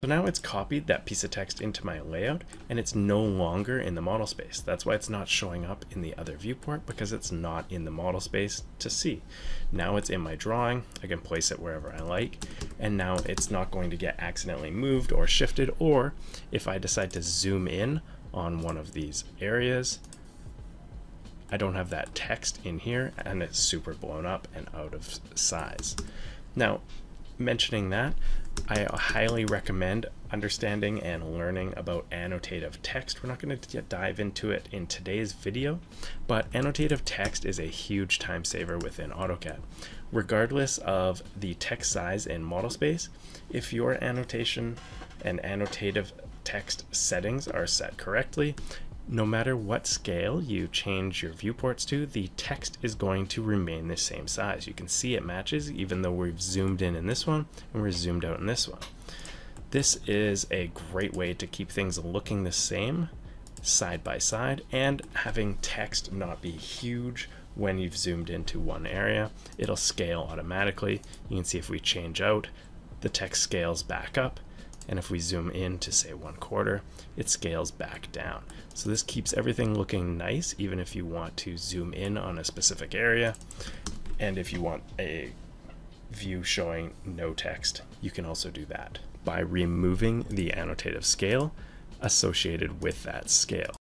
So now it's copied that piece of text into my layout, and it's no longer in the model space. That's why it's not showing up in the other viewport, because it's not in the model space to see. Now it's in my drawing. I can place it wherever I like, and now it's not going to get accidentally moved or shifted, or if I decide to zoom in on one of these areas, I don't have that text in here, and it's super blown up and out of size. Now, mentioning that, I highly recommend understanding and learning about annotative text. We're not going to dive into it in today's video, but annotative text is a huge time saver within AutoCAD. Regardless of the text size in model space, if your annotation and annotative text settings are set correctly, no matter what scale you change your viewports to, the text is going to remain the same size. You can see it matches, even though we've zoomed in this one and we're zoomed out in this one. This is a great way to keep things looking the same side by side, and having text not be huge when you've zoomed into one area. It'll scale automatically. You can see if we change out, the text scales back up. And if we zoom in to say 1/4, it scales back down. So this keeps everything looking nice, even if you want to zoom in on a specific area. And if you want a view showing no text, you can also do that by removing the annotative scale associated with that scale.